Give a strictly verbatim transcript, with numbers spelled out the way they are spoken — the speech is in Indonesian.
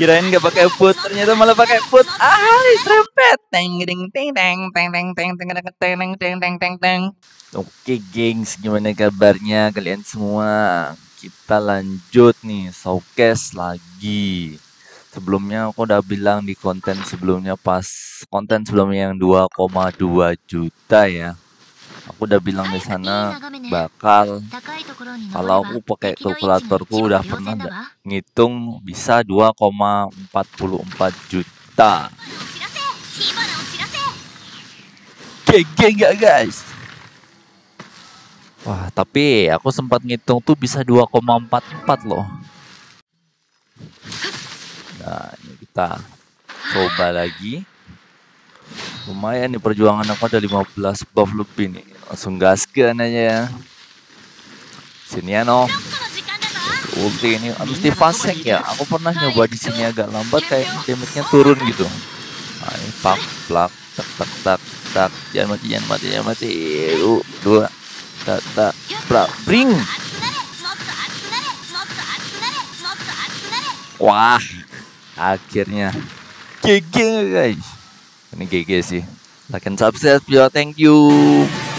Kirain nggak pakai foot, ternyata malah pakai foot. Ah, trompet. Teng ding teng teng teng teng teng teng teng teng teng teng teng. Oke, gengs, gimana kabarnya kalian semua? Kita lanjut nih showcase lagi. Sebelumnya aku udah bilang di konten sebelumnya, pas konten sebelumnya yang dua koma dua juta ya. Aku udah bilang di sana bakal, kalau aku pakai kalkulatorku udah pernah ngitung bisa dua koma empat empat juta. G G gak guys? Wah, tapi aku sempat ngitung tuh bisa dua koma empat empat loh. Nah, ini kita coba lagi. Lumayan nih perjuangan aku, ada lima belas buff lebih nih. Langsung gaskan aja ya. Siniano. Ulti ini harus difasek ya. Aku pernah nyoba di sini agak lambat, kayak damage-nya turun gitu. Nah, ini pak plak tak tak tak tak. Jangan mati, jangan mati, jangan mati. Uh, dua. Tak tak plak bring. Wah, akhirnya G G guys. Ini G G sih. Like and subscribe yo, thank you.